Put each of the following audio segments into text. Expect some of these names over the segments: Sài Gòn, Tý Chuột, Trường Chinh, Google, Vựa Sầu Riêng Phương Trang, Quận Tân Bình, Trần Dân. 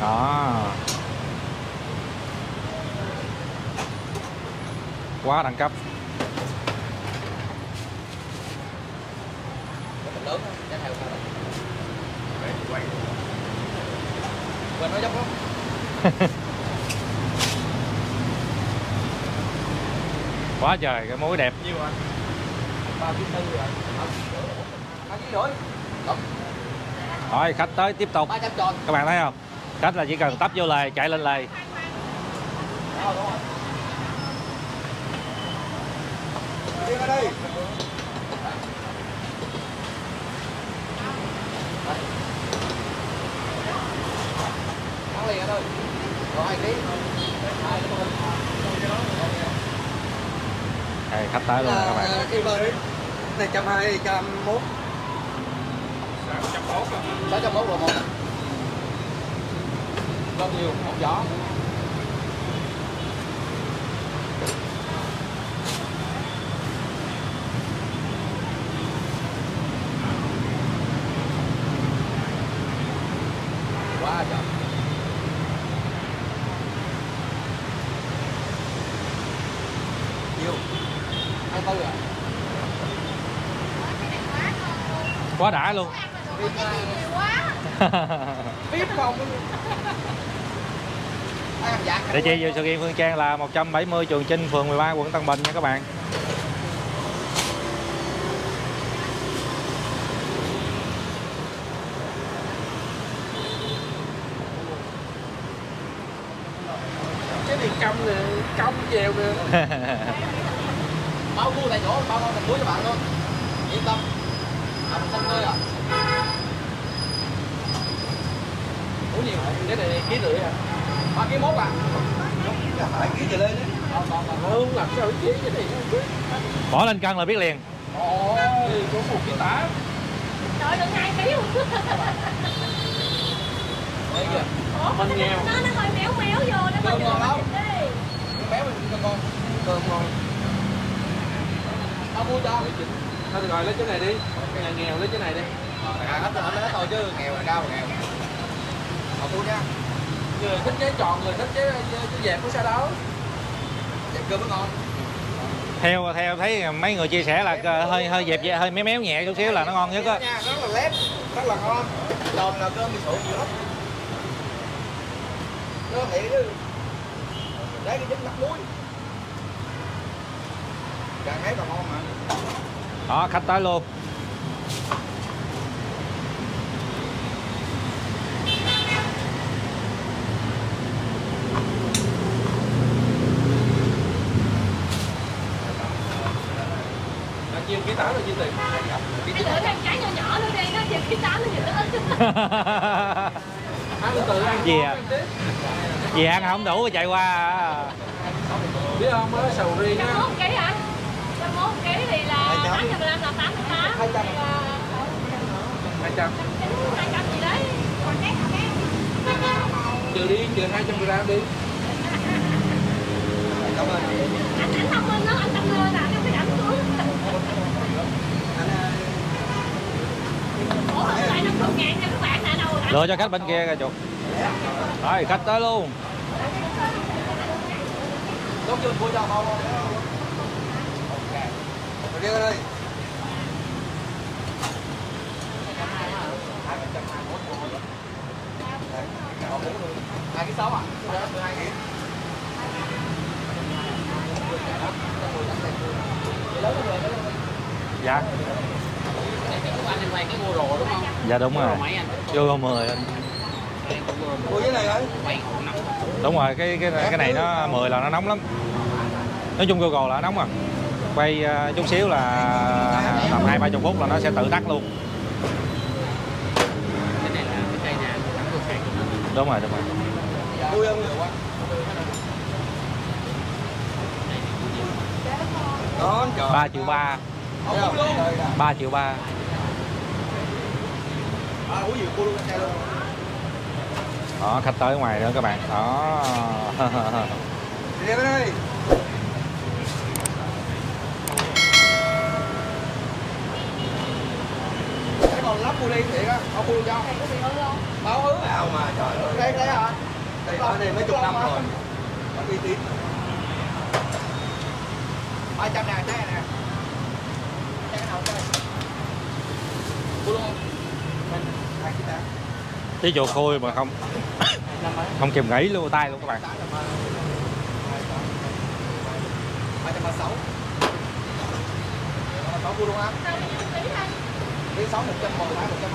Đó, quá đẳng cấp. Quá trời, cái mối đẹp. Nhiêu rồi? 3,4 rồi. Rồi khách tới tiếp tục. Các bạn thấy không? Khách là chỉ cần tấp vô lề, chạy lên lề. Đây, khách tới luôn các bạn. Này 120, 101. 601 rồi một. Rất nhiều, một giỏ. Quá trời. Nhiều. Ăn bao nhiêu? Quá đã luôn. Địa chỉ Vựa Sầu Riêng Phương Trang là 170 Trường Chinh, phường 13, quận Tân Bình nha các bạn. Cái tiền công này, công nhiều kìa. Báo mua tại chỗ, bao thành muối cho bạn luôn. Yên tâm. À, mình xong nơi rồi. Ủa nhiều hả? Cái này ký rưỡi à? 3,1 à? Phải ký trở lên đấy. Không làm sao ký cái này không biết. Bỏ lên cân là biết liền. Ôi, có 1,8 kg. Trời được 2 kg. Đấy kìa. Mình nghèo. Nó hơi méo méo vô. Nó cơm ngon không? Cơm béo mình cơm ngon. Cơm ngon. Tao mua cho. Thôi rồi lấy chỗ này đi. Cái này nghèo lấy chỗ này đi. Hết thôi chứ nghèo là cao nghèo. Họ mua nha. Người thích cái tròn, người thích cái dẹp của sao đó. Dẹp cơm ngon. Theo thấy mấy người chia sẻ là hơi dẹp hơi méo méo nhẹ chút xíu là nó ngon nhất á. Rất là lép, rất là ngon. Đòn là cơm bị sụn nhiều lắm. Nó thiệt chứ. Đấy cái dính mặt muối. Càng ấy còn ngon mà. Đó, khách tới luôn. Nhiêu ký 8 là nhiêu tiền? Cái lửa thằng trái nhỏ nhỏ nữa đi, nó ký 8 là nhiêu tiền? Ăn gì à? Gì ăn không đủ chạy qua. Biết không, mới sầu riêng á. 1 ký hả? 1 ký thì là 8 x 15 là 88. 200. 200 gì đấy. Còn cái. Trừ đi, trừ 200 g đi. Cảm ơn. Anh không quên nó, anh tâm lên nè, nó phải ảnh xuống. Ủa, lại 50.000 nha các bạn nè, đâu rồi. Lựa cho khách bên kia kìa chuột. Rồi, khách tới luôn. Tốt chưa, vui đâu không? Đi ra đây. Cái 6 à? Dạ. Dạ đúng rồi. Vô 10 anh. Đúng rồi, cái này nó 10 là nó nóng lắm. Nói chung Google là nóng à. Quay chút xíu là tầm 20-30 phút là nó sẽ tự tắt luôn. Cái này là cái cây nào cũng sạc. Đúng rồi, đúng rồi. Vui không? Đó, 3,3 triệu. 3,3 triệu. Đó, khách tới ngoài nữa các bạn. Đó. Lắp bu ly thiệt á, không bu cho. Báo ứ ào mà trời ơi. đây hả? Đây ở đây mấy chục năm rồi. Có uy tín. 300.000 cái này nè. Cái nào đây? Cô luôn. Mình hai cái ta. Tí chỗ khôi mà không. Không kèm gãy luôn tay luôn các bạn. 336. 336 cô luôn á. Cái 6 110 120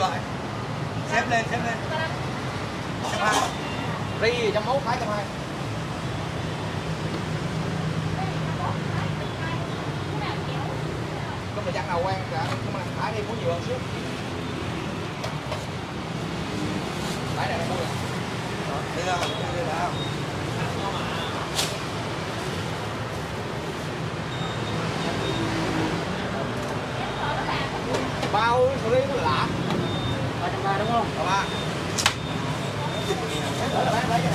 lại. Xếp lên, xếp lên. Ri trong mẫu phải trong hai. Có mà chắc nào quen cả, nhưng mà phải đi muốn nhiều hơn xíu. Phải này mua rồi. Đây là không? Bao xử lý nó lạ. 330 đúng không? 330.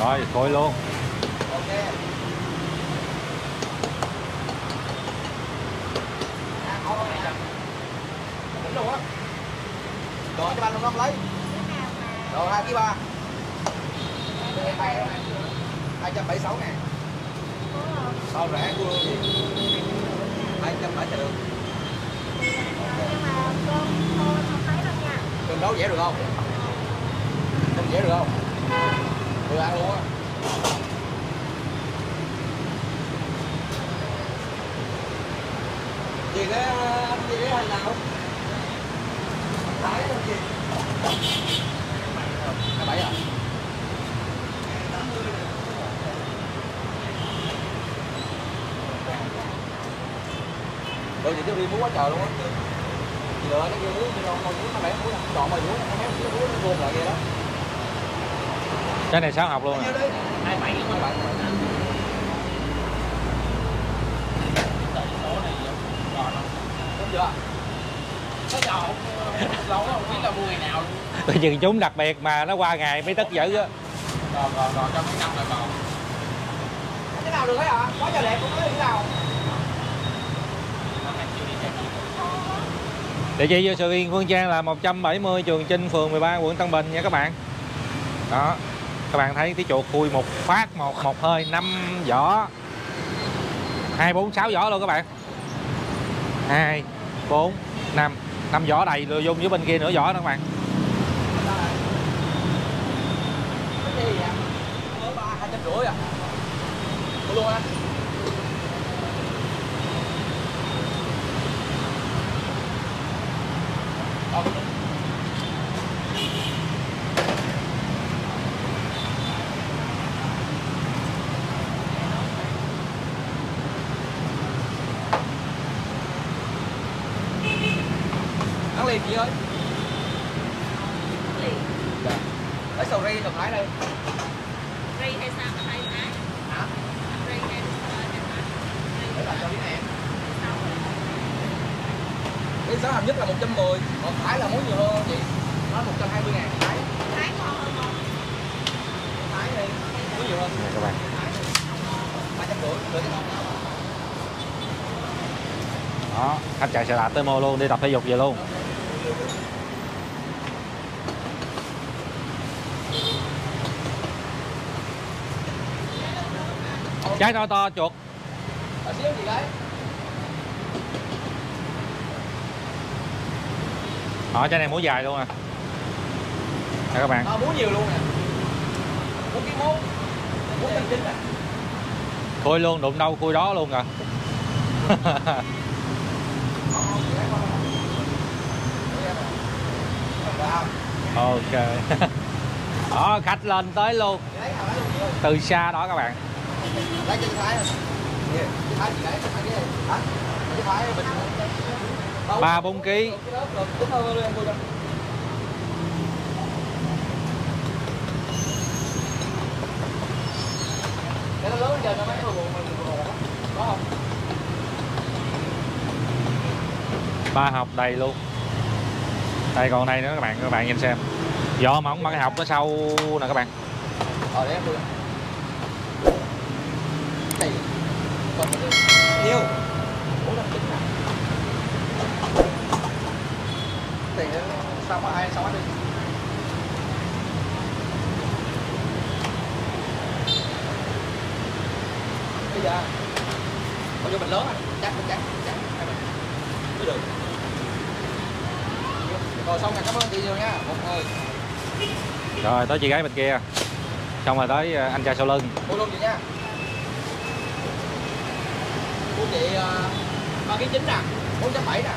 Rồi, thôi luôn. Ok. Rồi cho anh luôn không lấy. Rồi 2 kg 3. 276 ngàn. Sao rẻ của luôn gì? 270 được. Nhưng mà con thôi không thấy đâu nha. Đừng đấu dễ được không? Đừng dễ được không? Được ăn luôn á. Gì đấy hành nào? Đấy không chị? 27 à? 80 rồi. Đồ gì tiếp đi muốn quá trời luôn á. Chị lựa nó kia muối, chị không muối, nó bẻ muối nè. Chọn mày muối, nó méo muối, nó gồm lại kia đó. Cái này sáu học luôn nè. 27 các bạn. Tại số này giòn không? Đúng chưa? Nó giòn. Lâu nó không biết là mua ngày nào luôn. Tự nhiên chúng đặc biệt mà nó qua ngày mới tất dữ á. Rồi trong mấy năm rồi còn. Cái nào được hết hả? Quá trời đẹp cũng có cái nào. Địa chỉ Vựa Sầu Riêng Phương Trang là 170 Trường Chinh, phường 13, quận Tân Bình nha các bạn. Đó. Các bạn thấy tí chuột khui một phát một hơi 5 vỏ. 246 vỏ luôn các bạn. 2 4 5. 5 vỏ đầy rồi dùng dưới bên kia nửa vỏ nữa các bạn. Chị ơi. Lấy sầu ri đồng lái đây. Ri hay sao? Hay hả? Hả? Ri hay sao? Cho biết em. Cái giá hợp nhất là 110, còn phải là muốn nhiều hơn chị. Nó 120.000 thái. Thái ngon hơn không? Thái đi. Có nhiều hơn. Các bạn. 350 được cái ngon. Đó, khách chạy xe đạp tới mô luôn, đi tập thể dục về luôn. Trái to chuột. Ở xíu gì đấy? Ở trái này múa dài luôn à. Đây các bạn. Múa nhiều luôn nè. Múa cái múa. Múa chân chính nè. Cui luôn, đụng đâu cui đó luôn à. Ok. Đó, khách lên tới luôn. Từ xa đó các bạn. Lấy chân thái. 3-4 kg. Cái nó lớn trên nó mấy cái buồn mình có không? 3 hộp đầy luôn. Đây còn đây nữa các bạn nhìn xem. Vỏ mỏng bằng cái hộp nó sâu nè các bạn. ở đấy em luôn. Này, còn một nhiêu? 459 à? Tỉnh sao mà ai sao hết đi. Bây giờ còn vô mình lớn à? Chắc mới được. Rồi xong rồi, cảm ơn chị nhiều nha. Một người. Rồi tới chị gái bên kia. Xong rồi tới anh trai sau lưng. Cô luôn chị nha. Cô chị 3,9 nè, 4,7 nè.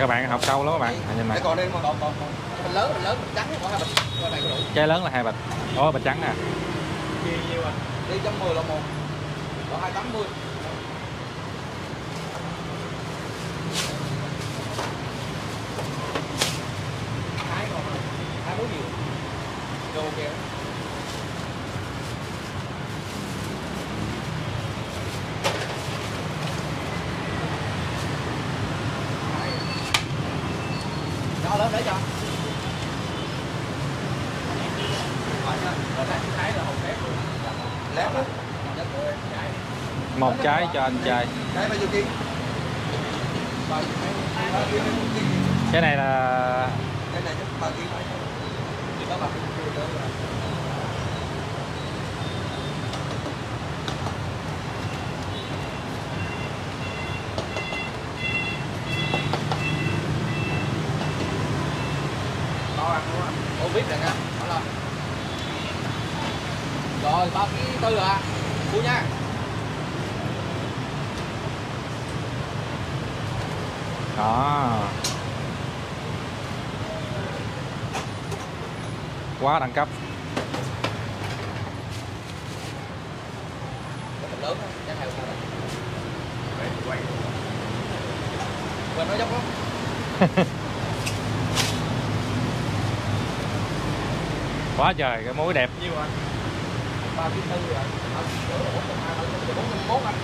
Các bạn học sâu lắm các bạn. Nhìn này. Còn đây còn lớn bịch trắng có 2 bịch. Còn này đủ. Trái lớn là 2 bịch. Có bịch trắng nè. Kia nhiêu anh? Đi 110 là 1. Có 280. Cái còn 24 nhiều. Đồ kìa. Một trái cho anh trai. Cái này là biết rồi nha. Rồi 34 à. Mua nha. Đó. Quá đẳng cấp. Lớn chắc hay không. Quên nó dốc lắm. Quá trời cái mối đẹp. Nhiêu anh? 34 rồi. Anh sửa là 441 anh.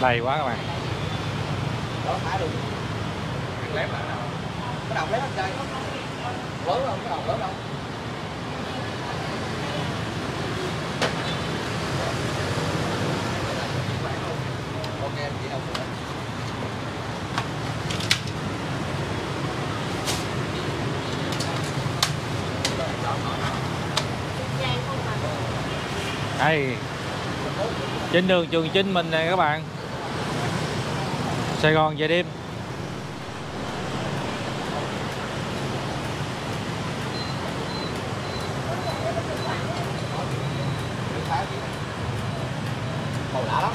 Đầy quá các bạn. Đó thả được. Hàng lép nào? Cái đầu lép anh trai. Lớn không? Cái đầu lớn không? Đây. Trên đường Trường Chinh mình nè các bạn. Sài Gòn về đêm. Màu lạ lắm.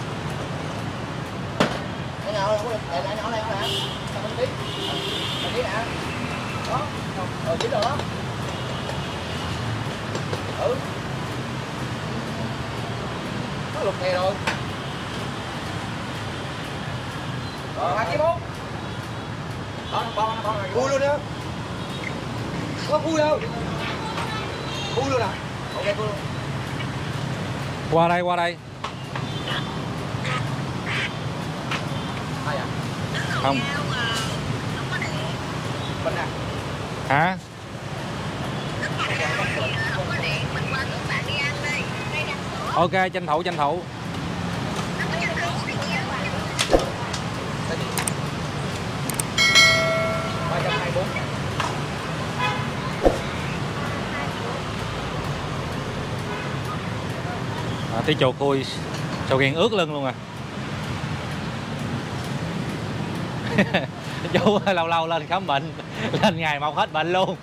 Cái nào không được, để nó này không hả? Sao không biết? Mình biết hả? Đó, rồi chín rồi đó. Ừ. Nó lục này rồi. Rồi, 24. Đó, nó bong này. Vui luôn đó. Có vui đâu. Vui luôn à. Ok, vui luôn. Qua đây. Ai à? Không. Bên à? Hả? Ok, tranh thủ. Tí chuột khui sầu riêng ướt lưng luôn à. Chú lâu lên khám bệnh, lên ngày mọc hết bệnh luôn.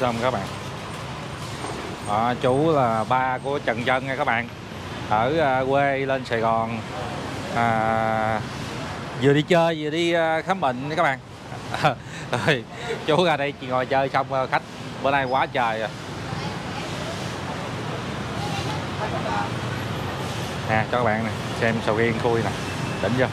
xong các bạn. Chú là ba của Trần Dân nha các bạn, ở quê lên Sài Gòn vừa đi chơi vừa đi khám bệnh nha các bạn. Chú ra đây chị ngồi chơi xong khách bữa nay quá trời rồi nè. Cho các bạn này, xem sầu riêng khui nè, đỉnh chưa.